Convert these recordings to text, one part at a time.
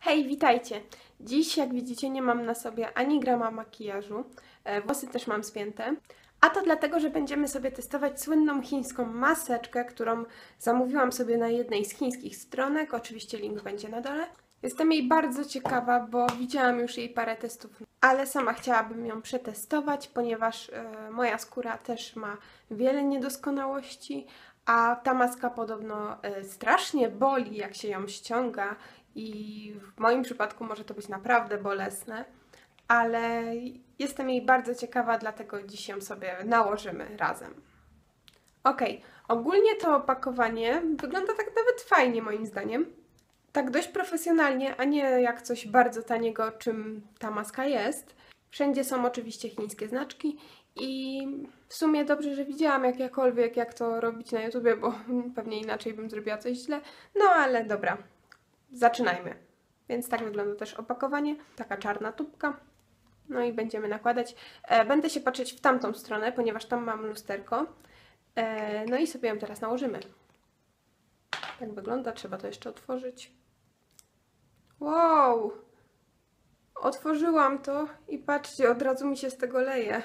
Hej, witajcie! Dziś, jak widzicie, nie mam na sobie ani grama makijażu, włosy też mam spięte, a to dlatego, że będziemy sobie testować słynną chińską maseczkę, którą zamówiłam sobie na jednej z chińskich stronek, oczywiście link będzie na dole. Jestem jej bardzo ciekawa, bo widziałam już jej parę testów, ale sama chciałabym ją przetestować, ponieważ moja skóra też ma wiele niedoskonałości, a ta maska podobno strasznie boli, jak się ją ściąga. I w moim przypadku może to być naprawdę bolesne, ale jestem jej bardzo ciekawa, dlatego dziś ją sobie nałożymy razem. Ok, ogólnie to opakowanie wygląda tak nawet fajnie moim zdaniem. Tak dość profesjonalnie, a nie jak coś bardzo taniego, czym ta maska jest. Wszędzie są oczywiście chińskie znaczki i w sumie dobrze, że widziałam jak to robić na YouTubie, bo pewnie inaczej bym zrobiła coś źle. No ale dobra. Zaczynajmy. Więc tak wygląda też opakowanie. Taka czarna tubka. No i będziemy nakładać. Będę się patrzeć w tamtą stronę, ponieważ tam mam lusterko. No i sobie ją teraz nałożymy. Tak wygląda. Trzeba to jeszcze otworzyć. Wow! Otworzyłam to i patrzcie, od razu mi się z tego leje.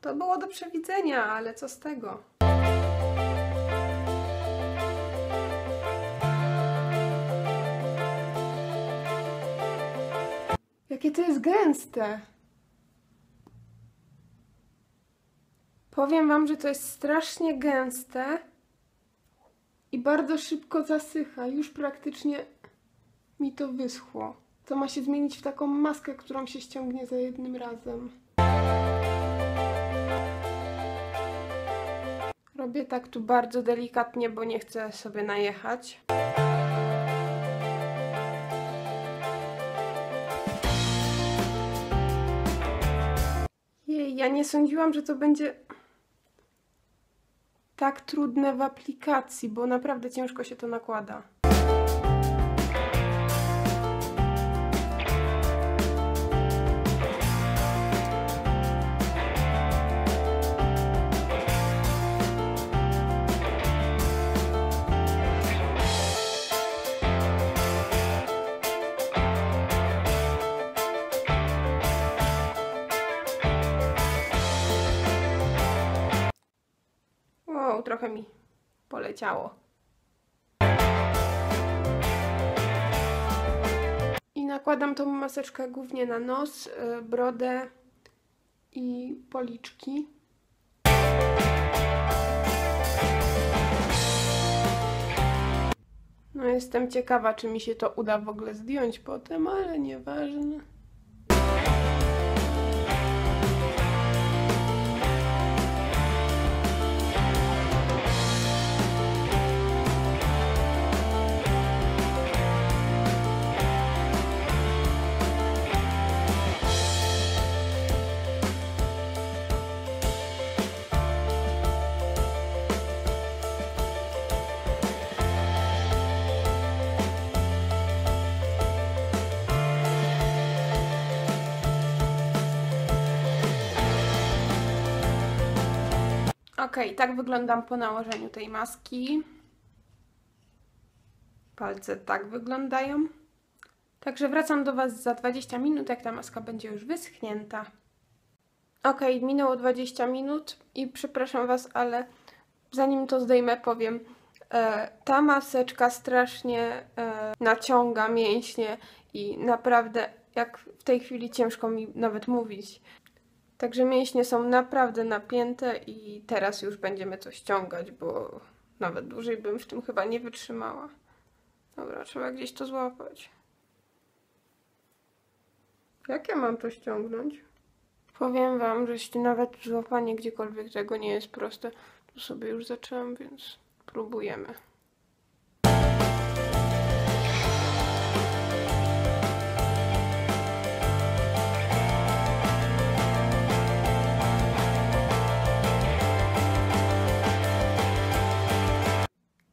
To było do przewidzenia, ale co z tego? Jakie to jest gęste! Powiem wam, że to jest strasznie gęste i bardzo szybko zasycha. Już praktycznie mi to wyschło. To ma się zmienić w taką maskę, którą się ściągnie za jednym razem. Robię tak tu bardzo delikatnie, bo nie chcę sobie najechać. Ja nie sądziłam, że to będzie tak trudne w aplikacji, bo naprawdę ciężko się to nakłada. Trochę mi poleciało. I nakładam tą maseczkę głównie na nos, brodę i policzki. No, jestem ciekawa, czy mi się to uda w ogóle zdjąć potem, ale nieważne. Ok, tak wyglądam po nałożeniu tej maski. Palce tak wyglądają. Także wracam do Was za 20 minut, jak ta maska będzie już wyschnięta. Ok, minęło 20 minut i przepraszam Was, ale zanim to zdejmę, powiem, ta maseczka strasznie naciąga mięśnie i naprawdę jak w tej chwili ciężko mi nawet mówić. Także mięśnie są naprawdę napięte i teraz już będziemy to ściągać, bo nawet dłużej bym w tym chyba nie wytrzymała. Dobra, trzeba gdzieś to złapać. Jak ja mam to ściągnąć? Powiem wam, że nawet złapanie gdziekolwiek tego nie jest proste. Tu sobie już zaczęłam, więc próbujemy.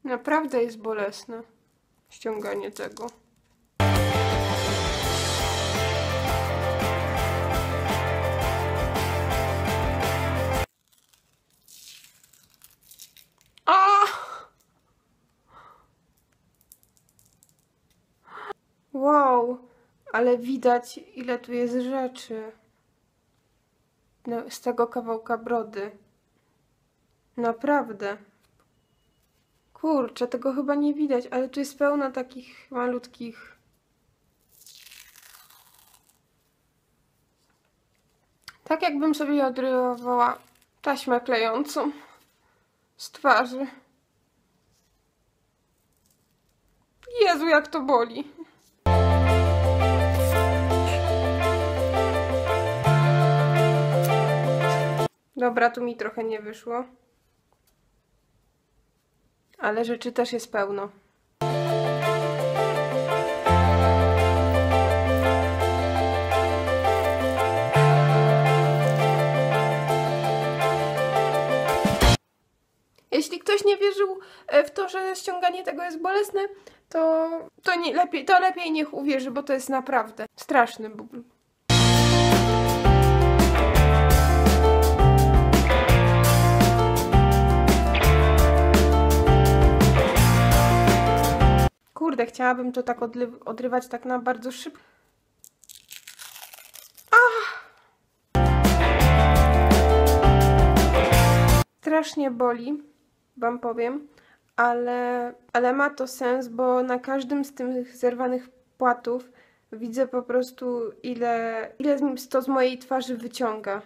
Naprawdę jest bolesne ściąganie tego. Wow, ale widać, ile tu jest rzeczy. No, z tego kawałka brody. Naprawdę. Kurczę, tego chyba nie widać, ale tu jest pełno takich malutkich... Tak jakbym sobie odrywała taśmę klejącą z twarzy. Jezu, jak to boli. Dobra, tu mi trochę nie wyszło. Ale rzeczy też jest pełno. Jeśli ktoś nie wierzył w to, że ściąganie tego jest bolesne, to lepiej niech uwierzy, bo to jest naprawdę straszny ból. Kurde, chciałabym to tak odrywać tak na bardzo szybko. Ach! Strasznie boli, wam powiem, ale ma to sens, bo na każdym z tych zerwanych płatów widzę po prostu, ile to z mojej twarzy wyciąga.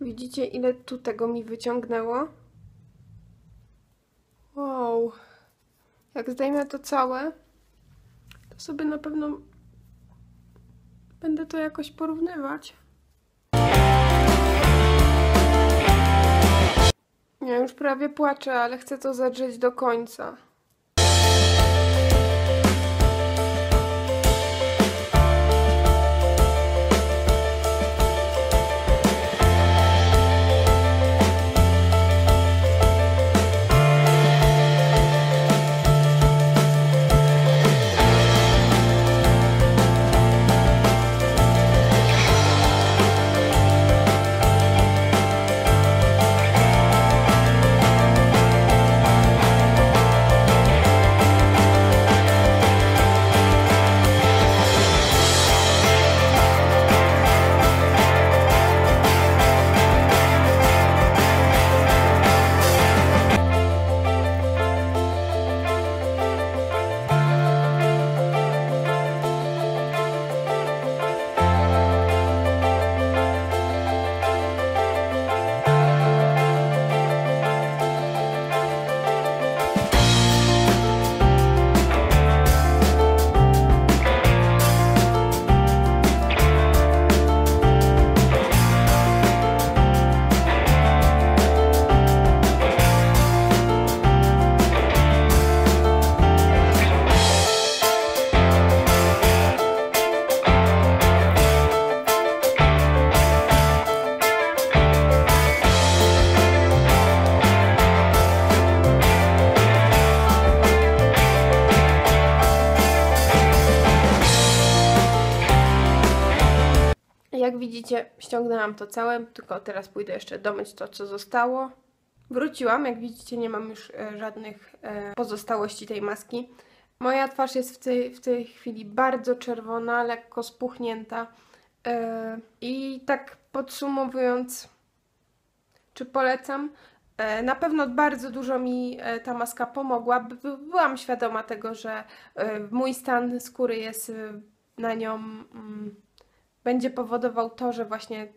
Widzicie, ile tu tego mi wyciągnęło? Wow. Jak zdejmę to całe, to sobie na pewno będę to jakoś porównywać. Ja już prawie płaczę, ale chcę to zadrzeć do końca. Jak widzicie, ściągnęłam to całe, tylko teraz pójdę jeszcze domyć to, co zostało. Wróciłam, jak widzicie, nie mam już żadnych pozostałości tej maski. Moja twarz jest w tej chwili bardzo czerwona, lekko spuchnięta. I tak podsumowując, czy polecam? Na pewno bardzo dużo mi ta maska pomogła. Byłam świadoma tego, że mój stan skóry jest na nią... będzie powodował to, że właśnie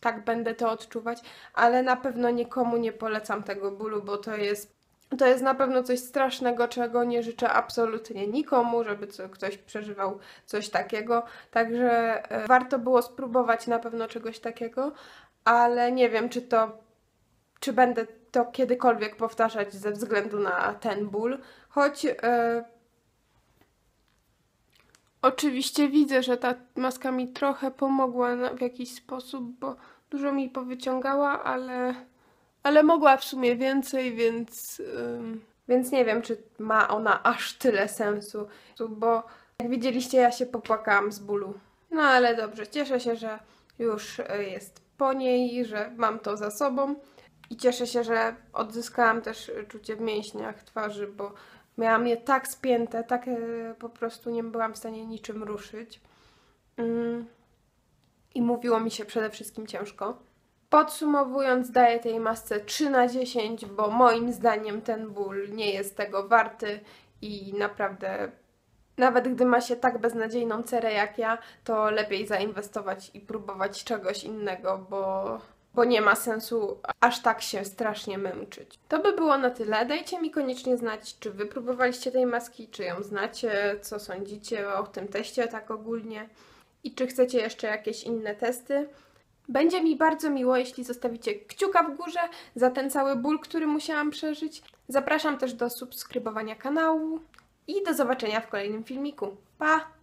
tak będę to odczuwać, ale na pewno nikomu nie polecam tego bólu, bo to jest na pewno coś strasznego, czego nie życzę absolutnie nikomu, żeby ktoś przeżywał coś takiego. Także warto było spróbować na pewno czegoś takiego, ale nie wiem, czy będę to kiedykolwiek powtarzać ze względu na ten ból, choć oczywiście widzę, że ta maska mi trochę pomogła w jakiś sposób, bo dużo mi powyciągała, ale mogła w sumie więcej, więc nie wiem, czy ma ona aż tyle sensu, bo jak widzieliście, ja się popłakałam z bólu. No ale dobrze, cieszę się, że już jest po niej, że mam to za sobą i cieszę się, że odzyskałam też czucie w mięśniach twarzy, bo miałam je tak spięte, tak po prostu nie byłam w stanie niczym ruszyć i mówiło mi się przede wszystkim ciężko. Podsumowując, daję tej masce 3 na 10, bo moim zdaniem ten ból nie jest tego warty i naprawdę nawet gdy ma się tak beznadziejną cerę jak ja, to lepiej zainwestować i próbować czegoś innego, bo nie ma sensu aż tak się strasznie męczyć. To by było na tyle. Dajcie mi koniecznie znać, czy wy próbowaliście tej maski, czy ją znacie, co sądzicie o tym teście tak ogólnie i czy chcecie jeszcze jakieś inne testy. Będzie mi bardzo miło, jeśli zostawicie kciuka w górze za ten cały ból, który musiałam przeżyć. Zapraszam też do subskrybowania kanału i do zobaczenia w kolejnym filmiku. Pa!